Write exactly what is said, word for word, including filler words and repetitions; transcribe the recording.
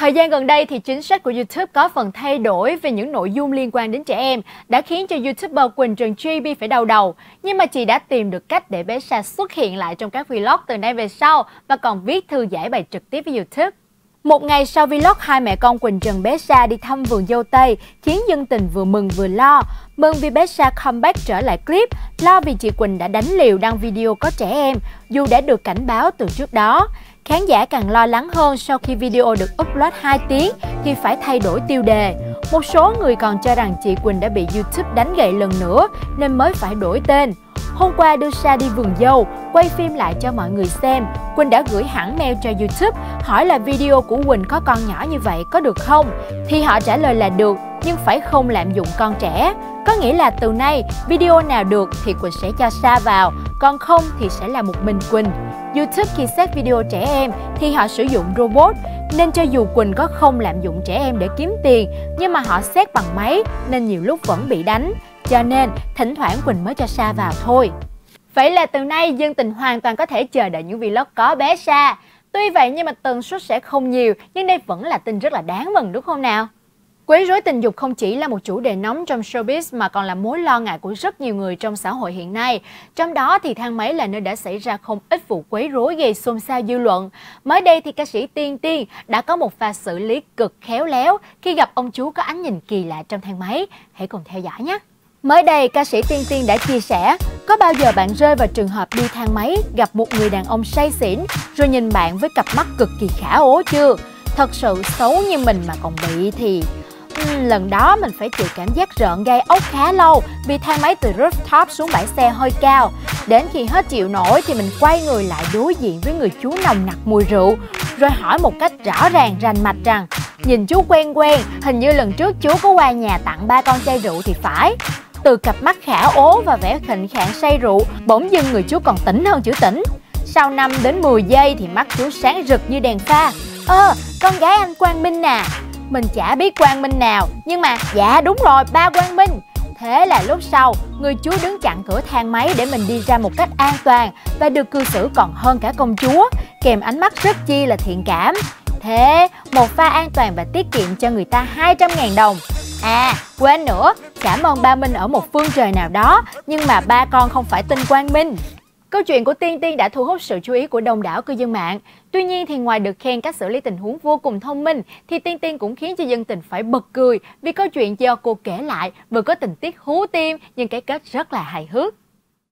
Thời gian gần đây thì chính sách của YouTube có phần thay đổi về những nội dung liên quan đến trẻ em đã khiến cho YouTuber Quỳnh Trần gi pê phải đau đầu. Nhưng mà chị đã tìm được cách để bé Sa xuất hiện lại trong các vlog từ nay về sau và còn viết thư giải bày trực tiếp với YouTube. Một ngày sau vlog, hai mẹ con Quỳnh Trần bé Sa đi thăm vườn dâu tây khiến dân tình vừa mừng vừa lo. Mừng vì bé Sa comeback trở lại clip, lo vì chị Quỳnh đã đánh liều đăng video có trẻ em dù đã được cảnh báo từ trước đó. Khán giả càng lo lắng hơn sau khi video được upload hai tiếng thì phải thay đổi tiêu đề. Một số người còn cho rằng chị Quỳnh đã bị YouTube đánh gậy lần nữa nên mới phải đổi tên. Hôm qua đưa Sa đi vườn dâu, quay phim lại cho mọi người xem, Quỳnh đã gửi hẳn mail cho YouTube hỏi là video của Quỳnh có con nhỏ như vậy có được không? Thì họ trả lời là được, nhưng phải không lạm dụng con trẻ. Có nghĩa là từ nay, video nào được thì Quỳnh sẽ cho Sa vào, còn không thì sẽ là một mình Quỳnh. YouTube khi xét video trẻ em thì họ sử dụng robot, nên cho dù Quỳnh có không lạm dụng trẻ em để kiếm tiền, nhưng mà họ xét bằng máy nên nhiều lúc vẫn bị đánh. Cho nên, thỉnh thoảng Quỳnh mới cho Sa vào thôi. Vậy là từ nay, dân tình hoàn toàn có thể chờ đợi những vlog có bé Sa. Tuy vậy nhưng mà tần suất sẽ không nhiều, nhưng đây vẫn là tin rất là đáng mừng đúng không nào? Quấy rối tình dục không chỉ là một chủ đề nóng trong showbiz mà còn là mối lo ngại của rất nhiều người trong xã hội hiện nay. Trong đó thì thang máy là nơi đã xảy ra không ít vụ quấy rối gây xôn xao dư luận. Mới đây thì ca sĩ Tiên Tiên đã có một pha xử lý cực khéo léo khi gặp ông chú có ánh nhìn kỳ lạ trong thang máy. Hãy cùng theo dõi nhé! Mới đây, ca sĩ Tiên Tiên đã chia sẻ, có bao giờ bạn rơi vào trường hợp đi thang máy, gặp một người đàn ông say xỉn, rồi nhìn bạn với cặp mắt cực kỳ khả ố chưa? Thật sự xấu như mình mà còn bị thì... Uhm, lần đó mình phải chịu cảm giác rợn gai ốc khá lâu vì thang máy từ rooftop xuống bãi xe hơi cao. Đến khi hết chịu nổi thì mình quay người lại đối diện với người chú nồng nặc mùi rượu, rồi hỏi một cách rõ ràng rành mạch rằng, nhìn chú quen quen, hình như lần trước chú có qua nhà tặng ba con chai rượu thì phải. Từ cặp mắt khả ố và vẻ khịnh khạng say rượu, bỗng dưng người chú còn tỉnh hơn chữ tỉnh. Sau năm đến mười giây thì mắt chú sáng rực như đèn pha. Ơ, con gái anh Quang Minh à? Mình chả biết Quang Minh nào, nhưng mà dạ đúng rồi, ba Quang Minh. Thế là lúc sau, người chú đứng chặn cửa thang máy để mình đi ra một cách an toàn và được cư xử còn hơn cả công chúa, kèm ánh mắt rất chi là thiện cảm. Thế, một pha an toàn và tiết kiệm cho người ta hai trăm ngàn đồng. À, quên nữa, cảm ơn ba Minh ở một phương trời nào đó, nhưng mà ba con không phải tin Quang Minh. Câu chuyện của Tiên Tiên đã thu hút sự chú ý của đông đảo cư dân mạng. Tuy nhiên thì ngoài được khen cách xử lý tình huống vô cùng thông minh, thì Tiên Tiên cũng khiến cho dân tình phải bật cười vì câu chuyện do cô kể lại vừa có tình tiết hú tim nhưng cái kết rất là hài hước.